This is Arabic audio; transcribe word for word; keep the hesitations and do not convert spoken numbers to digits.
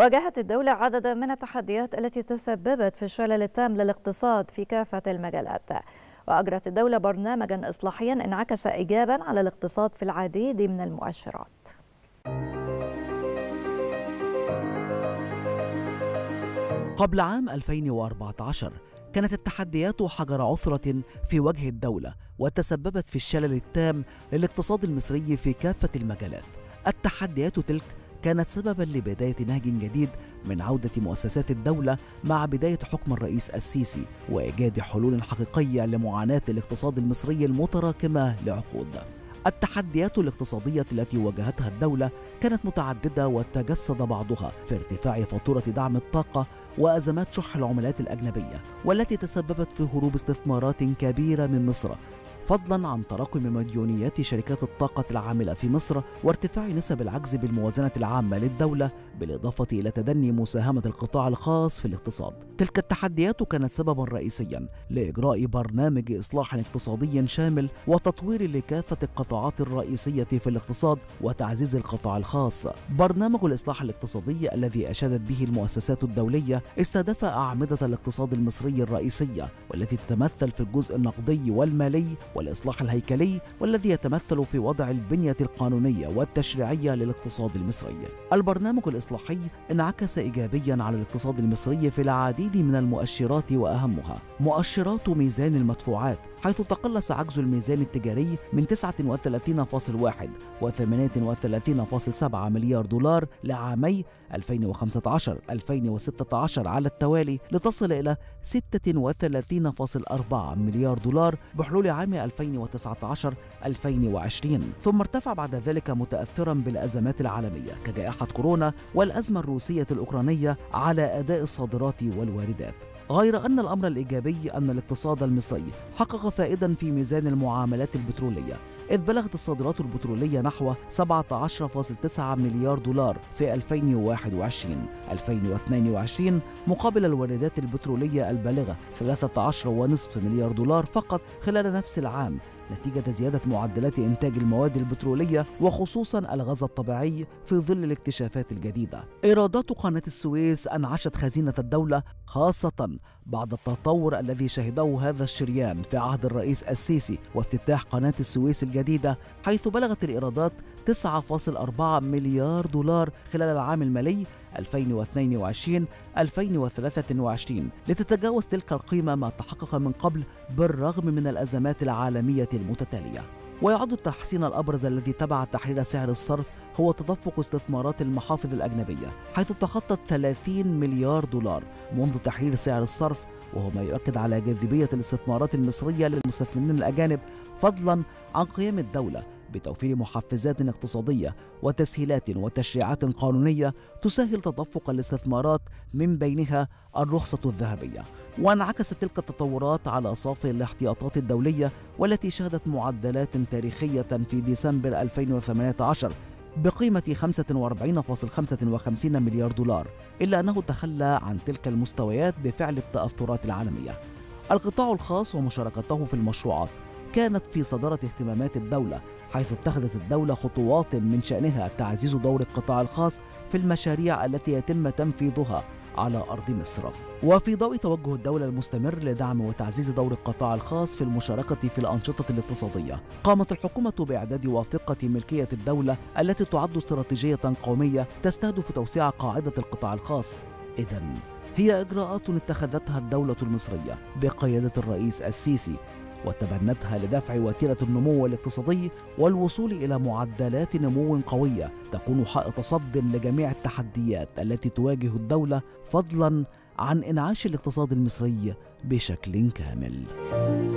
واجهت الدولة عددا من التحديات التي تسببت في الشلل التام للاقتصاد في كافة المجالات، وأجرت الدولة برنامجا إصلاحيا انعكس إيجابا على الاقتصاد في العديد من المؤشرات. قبل عام ألفين وأربعة عشر كانت التحديات حجر عثرة في وجه الدولة، وتسببت في الشلل التام للاقتصاد المصري في كافة المجالات. التحديات تلك كانت سببا لبداية نهج جديد من عودة مؤسسات الدولة مع بداية حكم الرئيس السيسي، وإيجاد حلول حقيقية لمعاناة الاقتصاد المصري المتراكمة لعقود. التحديات الاقتصادية التي واجهتها الدولة كانت متعددة، وتجسد بعضها في ارتفاع فاتورة دعم الطاقة وأزمات شح العملات الأجنبية، والتي تسببت في هروب استثمارات كبيرة من مصر، فضلا عن تراكم مديونيات شركات الطاقة العاملة في مصر وارتفاع نسب العجز بالموازنة العامة للدولة، بالإضافة إلى تدني مساهمة القطاع الخاص في الاقتصاد. تلك التحديات كانت سببا رئيسيا لإجراء برنامج إصلاح اقتصادي شامل وتطوير لكافة القطاعات الرئيسية في الاقتصاد وتعزيز القطاع الخاص. برنامج الإصلاح الاقتصادي الذي أشادت به المؤسسات الدولية استهدف أعمدة الاقتصاد المصري الرئيسية، والتي تتمثل في الجزء النقدي والمالي والإصلاح الهيكلي، والذي يتمثل في وضع البنية القانونية والتشريعية للاقتصاد المصري. البرنامج الإصلاحي انعكس إيجابياً على الاقتصاد المصري في العديد من المؤشرات، وأهمها مؤشرات ميزان المدفوعات، حيث تقلص عجز الميزان التجاري من تسعة وثلاثين فاصلة واحد وثمانية وثلاثين فاصلة سبعة مليار دولار لعامي ألفين وخمسة عشر ألفين وستة عشر على التوالي، لتصل إلى ستة وثلاثين فاصلة أربعة مليار دولار بحلول عام ألفين وتسعة عشر ألفين وعشرين، ثم ارتفع بعد ذلك متأثرا بالأزمات العالمية كجائحة كورونا والأزمة الروسية الأوكرانية على أداء الصادرات والواردات. غير أن الأمر الإيجابي أن الاقتصاد المصري حقق فائداً في ميزان المعاملات البترولية، إذ بلغت الصادرات البترولية نحو سبعة عشر فاصلة تسعة مليار دولار في ألفين وواحد وعشرين ألفين واثنين وعشرين، مقابل الواردات البترولية البالغة ثلاثة عشر فاصلة خمسة مليار دولار فقط خلال نفس العام، نتيجة زيادة معدلات إنتاج المواد البترولية وخصوصاً الغاز الطبيعي في ظل الاكتشافات الجديدة. إيرادات قناة السويس أنعشت خزينة الدولة، خاصة بعد التطور الذي شهده هذا الشريان في عهد الرئيس السيسي وافتتاح قناة السويس الجديدة، حيث بلغت الإيرادات تسعة فاصلة أربعة مليار دولار خلال العام المالي ألفين واثنين وعشرين ألفين وثلاثة وعشرين، لتتجاوز تلك القيمة ما تحقق من قبل بالرغم من الأزمات العالمية المتتالية. ويعد التحسين الأبرز الذي تبع تحرير سعر الصرف هو تدفق استثمارات المحافظ الأجنبية، حيث تخطت ثلاثين مليار دولار منذ تحرير سعر الصرف، وهو ما يؤكد على جاذبية الاستثمارات المصرية للمستثمرين الأجانب، فضلا عن قيام الدولة بتوفير محفزات اقتصادية وتسهيلات وتشريعات قانونية تسهل تدفق الاستثمارات، من بينها الرخصة الذهبية. وانعكست تلك التطورات على صافي الاحتياطات الدولية، والتي شهدت معدلات تاريخية في ديسمبر ألفين وثمانية عشر بقيمة خمسة وأربعين فاصلة خمسة وخمسين مليار دولار، إلا أنه تخلى عن تلك المستويات بفعل التأثرات العالمية. القطاع الخاص ومشاركته في المشروعات كانت في صدارة اهتمامات الدولة، حيث اتخذت الدولة خطوات من شأنها تعزيز دور القطاع الخاص في المشاريع التي يتم تنفيذها على أرض مصر. وفي ضوء توجه الدولة المستمر لدعم وتعزيز دور القطاع الخاص في المشاركة في الأنشطة الاقتصادية، قامت الحكومة بإعداد وثيقة ملكية الدولة التي تعد استراتيجية قومية تستهدف توسيع قاعدة القطاع الخاص. إذا هي إجراءات اتخذتها الدولة المصرية بقيادة الرئيس السيسي، وتبنتها لدفع وتيرة النمو الاقتصادي والوصول إلى معدلات نمو قوية تكون حائط صد لجميع التحديات التي تواجه الدولة، فضلا عن إنعاش الاقتصاد المصري بشكل كامل.